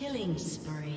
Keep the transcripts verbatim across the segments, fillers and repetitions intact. Killing spree.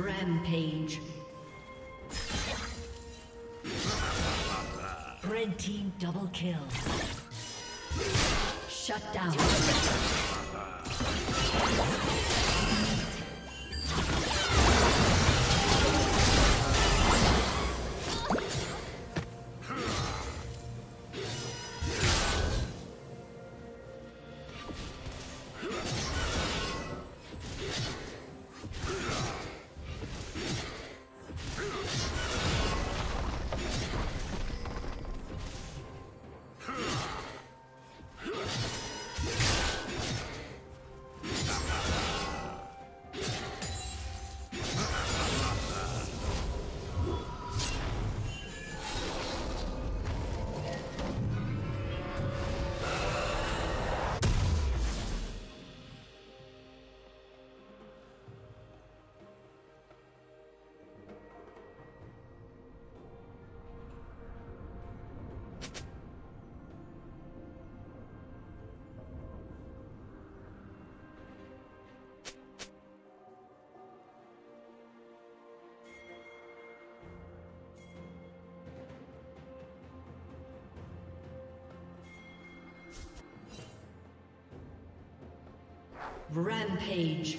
Rampage. Red team double kill. Shut down. Rampage.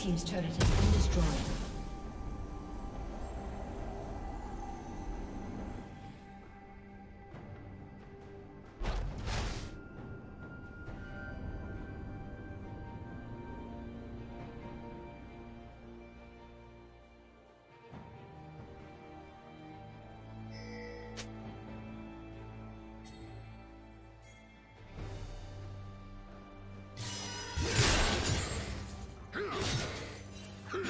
team's turret has been destroyed. No!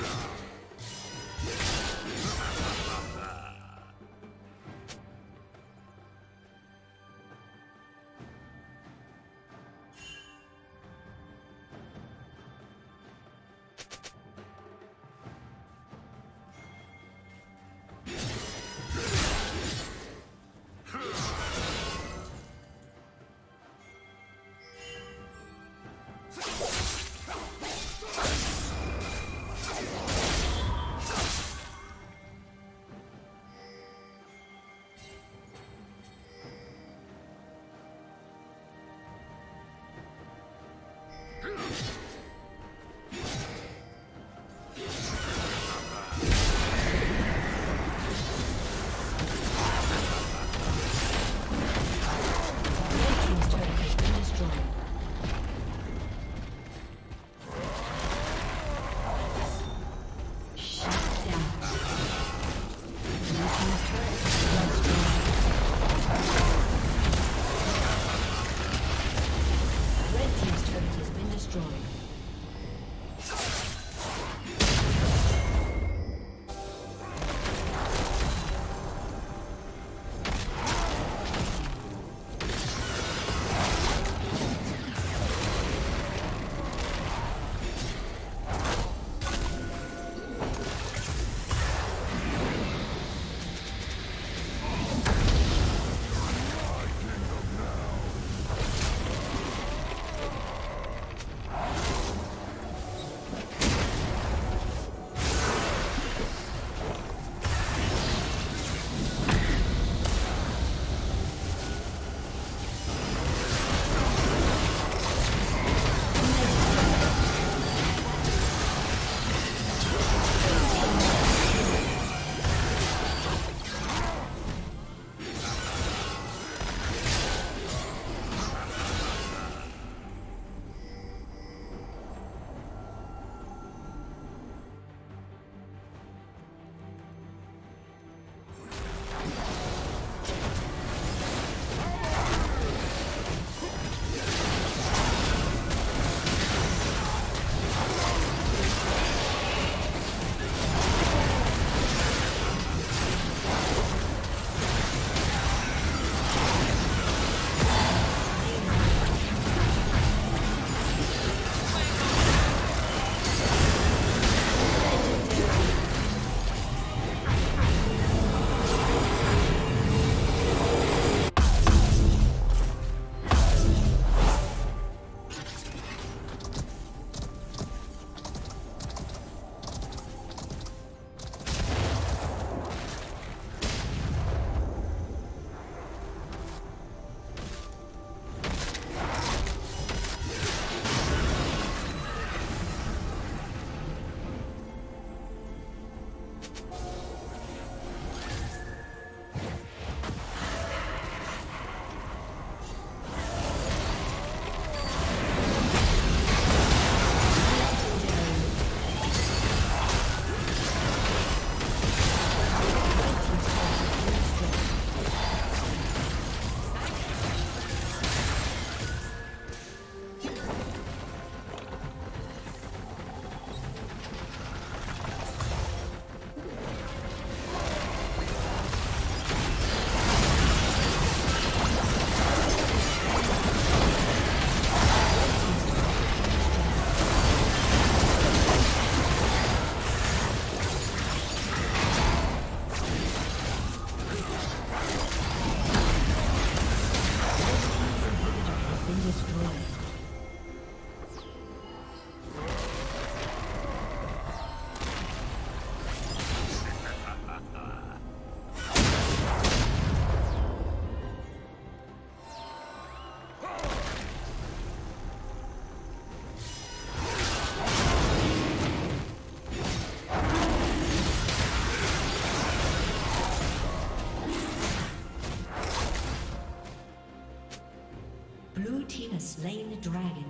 team has slain the dragon.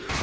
Yeah.